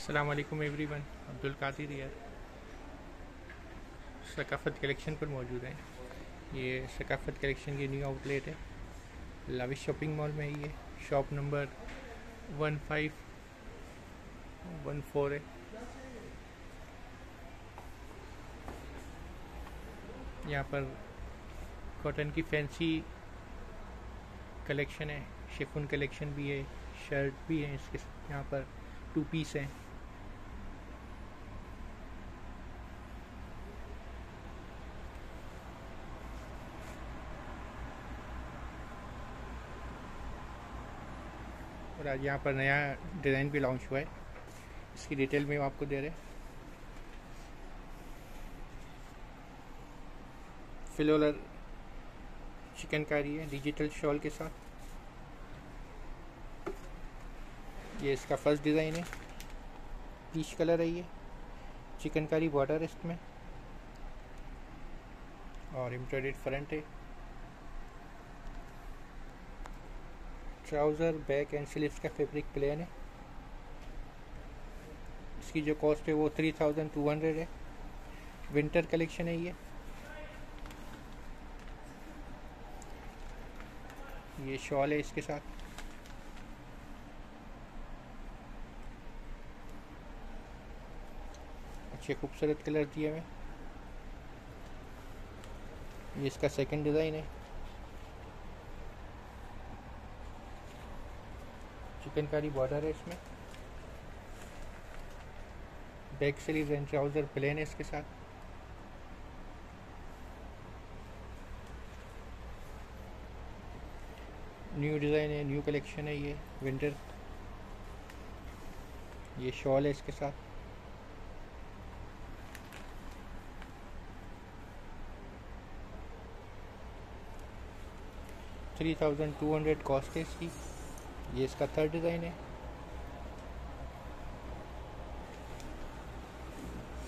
अस्सलाम वालेकुम एवरीवन, अब्दुल कादिर यार सकाफत कलेक्शन पर मौजूद हैं। ये सकाफत कलेक्शन की न्यू आउटलेट है, लाविश शॉपिंग मॉल में ही है। शॉप नंबर 1514 है। यहाँ पर कॉटन की फैंसी कलेक्शन है, शिफॉन कलेक्शन भी है, शर्ट भी है इसके। यहाँ पर टू पीस हैं। और आज यहाँ पर नया डिज़ाइन भी लॉन्च हुआ है, इसकी डिटेल में आपको दे रहे हैं। फ्लोरल चिकनकारी है डिजिटल शॉल के साथ। ये इसका फर्स्ट डिज़ाइन है, पीच कलर है, ये चिकनकारी बॉर्डर इसमें और एम्ब्रॉयडर्ड फ्रंट है। ट्राउज़र बैक एंड स्लीव्स का फैब्रिक प्लेन है। इसकी जो कॉस्ट है वो 3200 है। विंटर कलेक्शन है ये शॉल है इसके साथ। अच्छे खूबसूरत कलर दिए हुए। ये इसका सेकंड डिज़ाइन है, चिकनकारी बॉर्डर है इसमें, back sleeves and trouser plain है इसके साथ। न्यू डिज़ाइन है, न्यू कलेक्शन है ये विंटर। ये शॉल है इसके साथ। $3200 कॉस्ट है इसकी। ये इसका थर्ड डिज़ाइन है,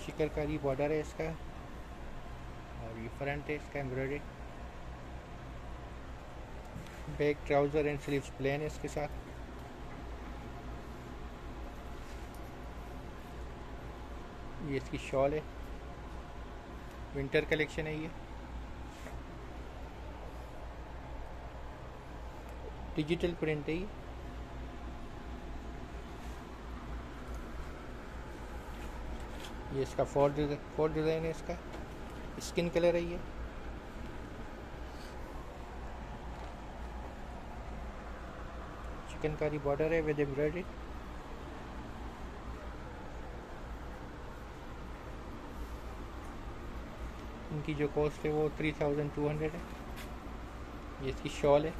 शिकरकारी बॉर्डर है इसका और ये फ्रंट है इसका embroidery. Back trouser and sleeves plain है इसके साथ। ये इसकी शॉल है, विंटर कलेक्शन है ये। डिजिटल प्रिंट है ये। ये इसका फोर्थ डिज़ाइन है, इसका स्किन कलर है ये। चिकनकारी बॉर्डर है विद एम्ब्रॉयडरी। इनकी जो कॉस्ट है वो 3200 है। ये इसकी शॉल है।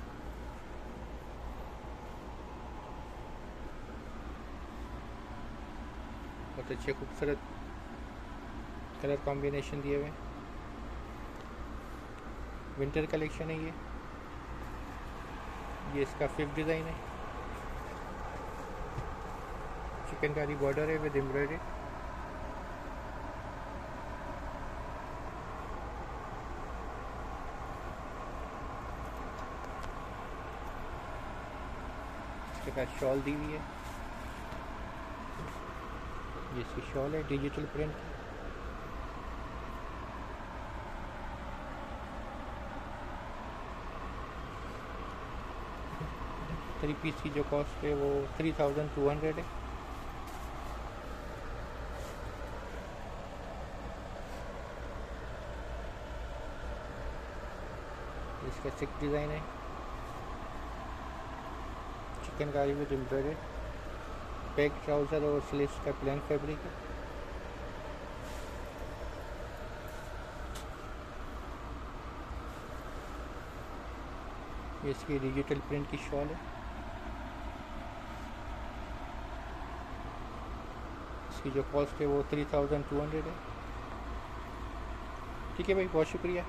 बहुत अच्छे खूबसूरत कलर कॉम्बिनेशन दिए हुए, विंटर कलेक्शन है ये। इसका फिफ्थ डिज़ाइन है, चिकनकारी बॉर्डर है विद एम्ब्रॉयडरी। इसके पास शॉल दी हुई है, जिसकी शॉल है डिजिटल प्रिंट। थ्री पीस की जो कॉस्ट है वो 3200 है। इसका सिक्स डिज़ाइन है, chikankari with embroidery. Back trouser और स्लीव्स का प्लेन फैब्रिक है। ये इसकी डिजिटल प्रिंट की शॉल है। इसकी जो कॉस्ट है वो 3200 है। ठीक है भाई, बहुत शुक्रिया।